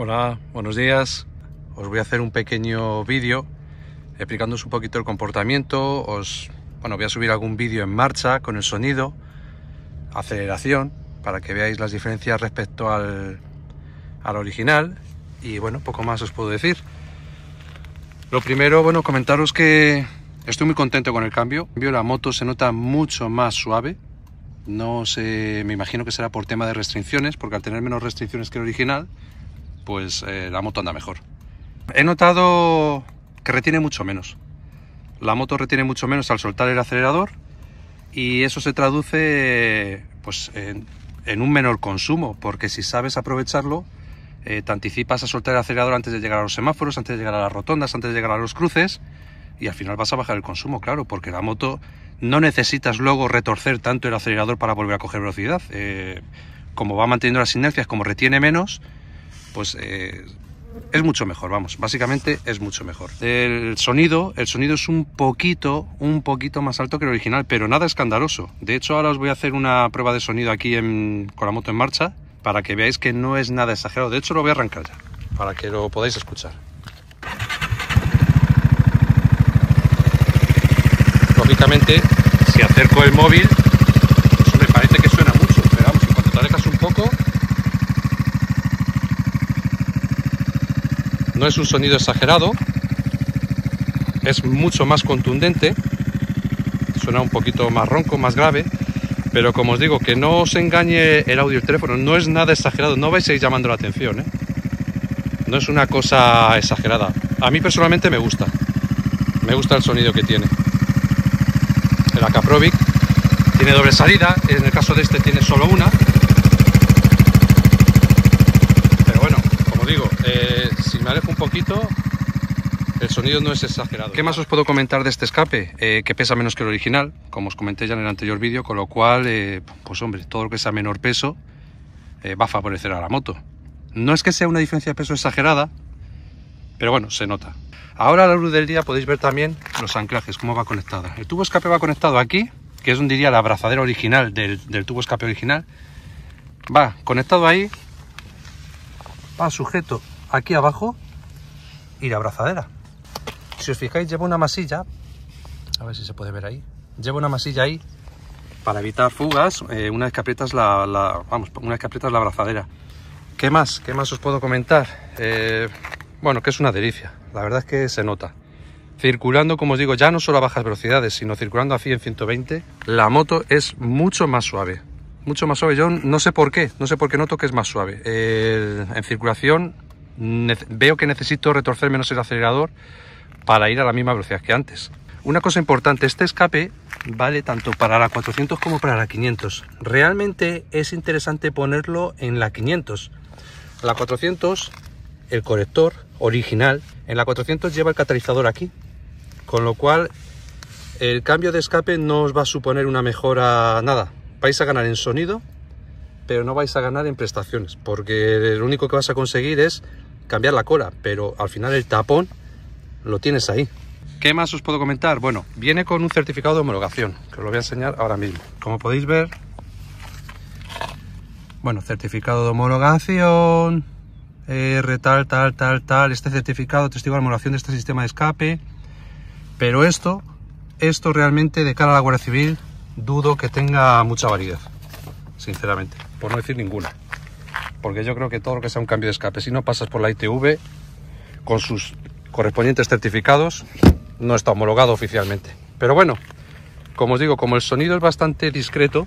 Hola, buenos días. Os voy a hacer un pequeño vídeo explicándoos un poquito el comportamiento. Voy a subir algún vídeo en marcha con el sonido, aceleración, para que veáis las diferencias respecto al original. Y bueno, poco más os puedo decir. Lo primero, bueno, comentaros que estoy muy contento con el cambio. La moto se nota mucho más suave. No sé, me imagino que será por tema de restricciones, porque al tener menos restricciones que el original, pues la moto anda mejor. He notado que retiene mucho menos. La moto retiene mucho menos al soltar el acelerador, y eso se traduce pues en un menor consumo, porque si sabes aprovecharlo, te anticipas a soltar el acelerador antes de llegar a los semáforos, antes de llegar a las rotondas, antes de llegar a los cruces, y al final vas a bajar el consumo, claro, porque la moto no necesitas luego retorcer tanto el acelerador para volver a coger velocidad. Como va manteniendo las inercias, como retiene menos, pues es mucho mejor, vamos, básicamente es mucho mejor. El sonido es un poquito más alto que el original, pero nada escandaloso. De hecho, ahora os voy a hacer una prueba de sonido aquí con la moto en marcha, para que veáis que no es nada exagerado. De hecho, lo voy a arrancar ya, para que lo podáis escuchar. Lógicamente, si acerco el móvil, pues me parece que suena mucho, pero vamos, en cuanto te alejas un poco, no es un sonido exagerado, es mucho más contundente, suena un poquito más ronco, más grave, pero como os digo, que no os engañe el audio del teléfono, no es nada exagerado, no vais a ir llamando la atención, ¿eh? No es una cosa exagerada. A mí personalmente me gusta el sonido que tiene. El Acaprovic tiene doble salida, en el caso de este tiene solo una. Pero bueno, como digo, si me alejo un poquito, el sonido no es exagerado. ¿Qué más os puedo comentar de este escape? Que pesa menos que el original, como os comenté ya en el anterior vídeo, con lo cual, pues hombre, todo lo que sea menor peso va a favorecer a la moto. No es que sea una diferencia de peso exagerada, pero bueno, se nota. Ahora a la luz del día podéis ver también los anclajes, cómo va conectada. El tubo escape va conectado aquí, que es donde iría la abrazadera original del tubo escape original. Va conectado ahí, va sujeto aquí abajo y la abrazadera. Si os fijáis, lleva una masilla, a ver si se puede ver ahí, lleva una masilla ahí para evitar fugas una vez que aprietas la abrazadera. ¿Qué más os puedo comentar? Bueno, que es una delicia, la verdad es que se nota. Circulando, como os digo, ya no solo a bajas velocidades, sino circulando a 100, 120, la moto es mucho más suave. Mucho más suave, yo no sé por qué noto que es más suave. En circulación veo que necesito retorcer menos el acelerador para ir a la misma velocidad que antes. Una cosa importante, este escape vale tanto para la 400 como para la 500. Realmente es interesante ponerlo en la 500. La 400... el corrector original, en la 400 lleva el catalizador aquí, con lo cual el cambio de escape no os va a suponer una mejora, nada. Vais a ganar en sonido, pero no vais a ganar en prestaciones, porque lo único que vas a conseguir es cambiar la cola, pero al final el tapón lo tienes ahí. ¿Qué más os puedo comentar? Bueno, viene con un certificado de homologación, que os lo voy a enseñar ahora mismo. Como podéis ver, bueno, certificado de homologación, tal, este certificado, testigo de homologación de este sistema de escape. Pero esto realmente, de cara a la Guardia Civil, dudo que tenga mucha validez, sinceramente, por no decir ninguna, porque yo creo que todo lo que sea un cambio de escape, si no pasas por la ITV con sus correspondientes certificados, no está homologado oficialmente. Pero bueno, como os digo, como el sonido es bastante discreto,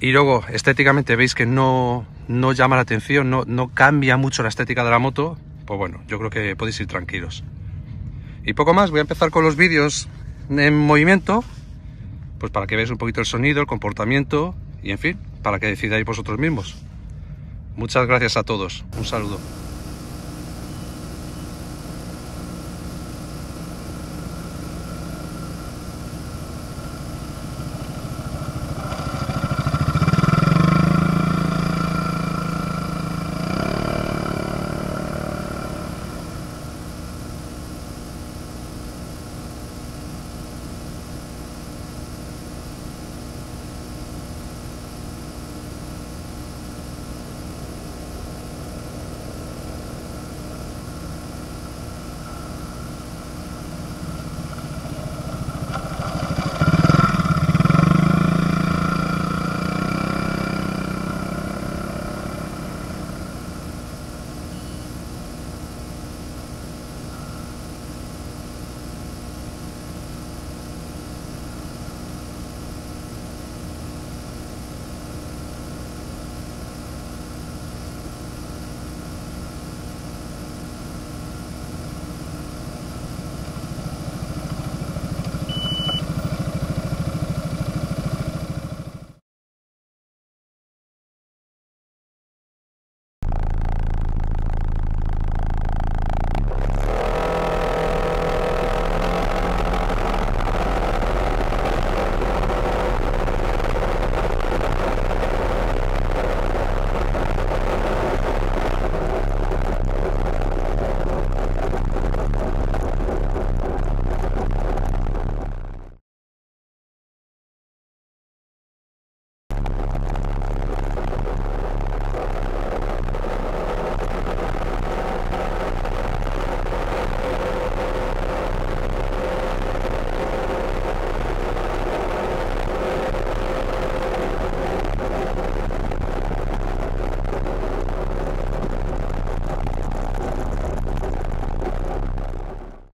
y luego estéticamente veis que no llama la atención, no cambia mucho la estética de la moto, pues bueno, yo creo que podéis ir tranquilos. Y poco más, voy a empezar con los vídeos en movimiento, pues para que veáis un poquito el sonido, el comportamiento y en fin, para que decidáis vosotros mismos. Muchas gracias a todos, un saludo.